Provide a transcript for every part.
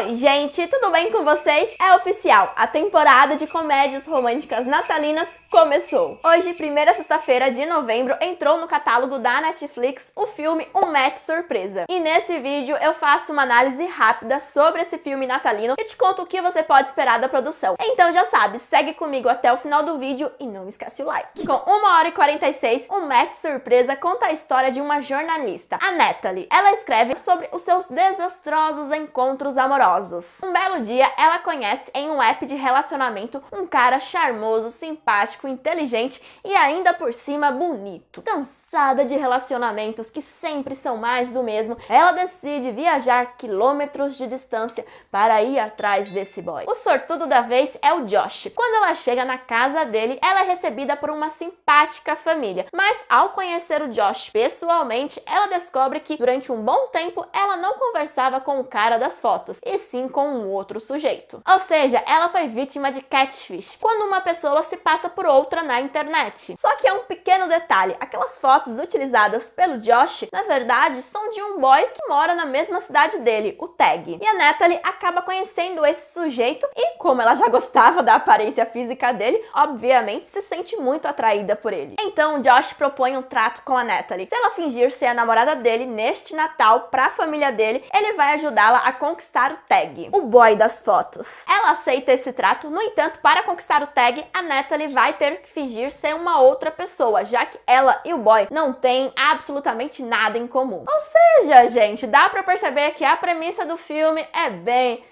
Oi, gente, tudo bem com vocês? É oficial, a temporada de comédias românticas natalinas começou. Hoje, primeira sexta-feira de novembro, entrou no catálogo da Netflix o filme Um Match Surpresa. E nesse vídeo eu faço uma análise rápida sobre esse filme natalino e te conto o que você pode esperar da produção. Então já sabe, segue comigo até o final do vídeo e não esquece o like. Com 1h46, Um Match Surpresa conta a história de uma jornalista, a Natalie. Ela escreve sobre os seus desastrosos encontros amorosos. Um belo dia, ela conhece em um app de relacionamento um cara charmoso, simpático, inteligente e ainda por cima bonito. Cansada de relacionamentos que sempre são mais do mesmo, ela decide viajar quilômetros de distância para ir atrás desse boy. O sortudo da vez é o Josh. Quando ela chega na casa dele, ela é recebida por uma simpática família, mas ao conhecer o Josh pessoalmente, ela descobre que durante um bom tempo ela não conversava com o cara das fotos, e sim com um outro sujeito. Ou seja, ela foi vítima de catfish, quando uma pessoa se passa por outra na internet. Só que é um pequeno detalhe, aquelas fotos utilizadas pelo Josh, na verdade, são de um boy que mora na mesma cidade dele, o Tag. E a Natalie acaba conhecendo esse sujeito e, como ela já gostava da aparência física dele, obviamente se sente muito atraída por ele. Então, Josh propõe um trato com a Natalie. Se ela fingir ser a namorada dele neste Natal para a família dele, ele vai ajudá-la a conquistar o Tag, o boy das fotos. Ela aceita esse trato, no entanto, para conquistar o Tag, a Natalie vai ter que fingir ser uma outra pessoa, já que ela e o boy não têm absolutamente nada em comum. Ou seja, gente, dá pra perceber que a premissa do filme é bem...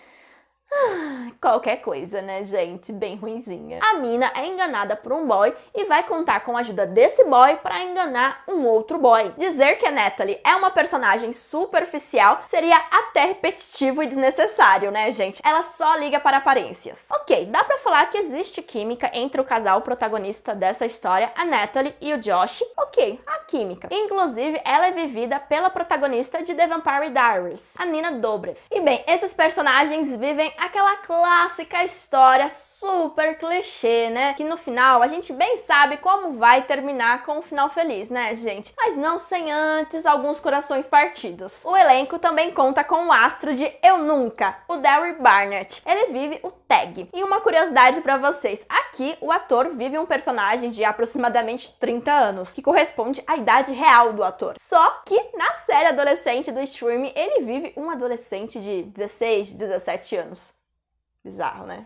qualquer coisa, né, gente? Bem ruinzinha. A mina é enganada por um boy e vai contar com a ajuda desse boy para enganar um outro boy. Dizer que a Natalie é uma personagem superficial seria até repetitivo e desnecessário, né, gente? Ela só liga para aparências. Ok, dá pra falar que existe química entre o casal protagonista dessa história, a Natalie e o Josh. Ok, a química. Inclusive, ela é vivida pela protagonista de The Vampire Diaries, a Nina Dobrev. E bem, esses personagens vivem aquela clássica história super clichê, né? Que no final a gente bem sabe como vai terminar com um final feliz, né, gente? Mas não sem antes alguns corações partidos. O elenco também conta com o astro de Eu Nunca, o Darren Barnet. Ele vive o Tag. E uma curiosidade pra vocês, aqui o ator vive um personagem de aproximadamente 30 anos, que corresponde à idade real do ator. Só que na série adolescente do streaming, ele vive um adolescente de 16, 17 anos. Bizarro, né?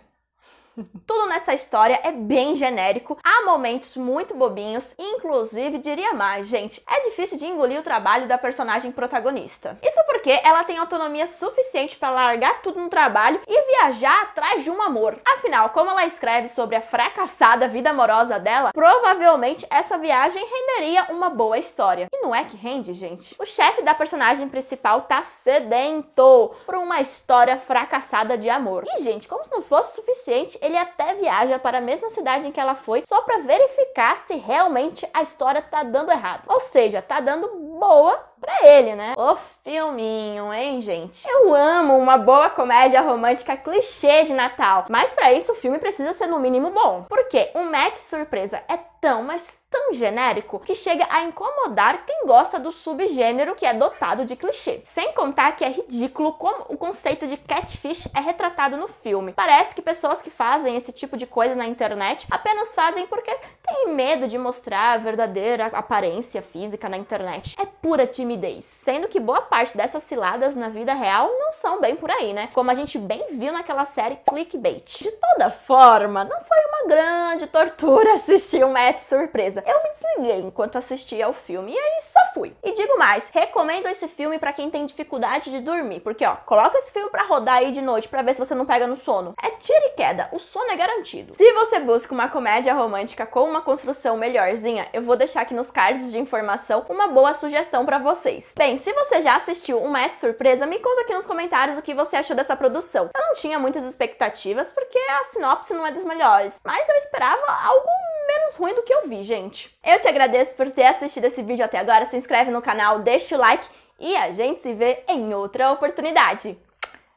Tudo nessa história é bem genérico, há momentos muito bobinhos, inclusive, diria mais, gente, é difícil de engolir o trabalho da personagem protagonista. Isso porque ela tem autonomia suficiente para largar tudo no trabalho e viajar atrás de um amor. Afinal, como ela escreve sobre a fracassada vida amorosa dela, provavelmente essa viagem renderia uma boa história. E não é que rende, gente? O chefe da personagem principal tá sedento por uma história fracassada de amor. E, gente, como se não fosse suficiente, ele até viaja para a mesma cidade em que ela foi só para verificar se realmente a história tá dando errado. Ou seja, tá dando boa pra ele, né? O filminho, hein, gente? Eu amo uma boa comédia romântica clichê de Natal, mas pra isso o filme precisa ser no mínimo bom. Porque Um Match Surpresa é tão, mas tão genérico que chega a incomodar quem gosta do subgênero que é dotado de clichê. Sem contar que é ridículo como o conceito de catfish é retratado no filme. Parece que pessoas que fazem esse tipo de coisa na internet apenas fazem porque têm medo de mostrar a verdadeira aparência física na internet. É pura timidez. Sendo que boa parte dessas ciladas na vida real não são bem por aí, né? Como a gente bem viu naquela série Clickbait. De toda forma, não foi uma grande tortura assistir Um Match Surpresa. Eu me desliguei enquanto assistia ao filme e aí só fui. E digo mais, recomendo esse filme pra quem tem dificuldade de dormir, porque ó, coloca esse filme pra rodar aí de noite pra ver se você não pega no sono. É tiro e queda, o sono é garantido. Se você busca uma comédia romântica com uma construção melhorzinha, eu vou deixar aqui nos cards de informação uma boa sugestão pra vocês. Bem, se você já assistiu Um Match Surpresa, me conta aqui nos comentários o que você achou dessa produção. Eu não tinha muitas expectativas porque a sinopse não é das melhores, mas eu esperava algo menos ruim do que eu vi, gente. Eu te agradeço por ter assistido esse vídeo até agora, se inscreve no canal, deixa o like e a gente se vê em outra oportunidade.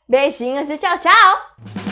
Beijinhos e tchau, tchau!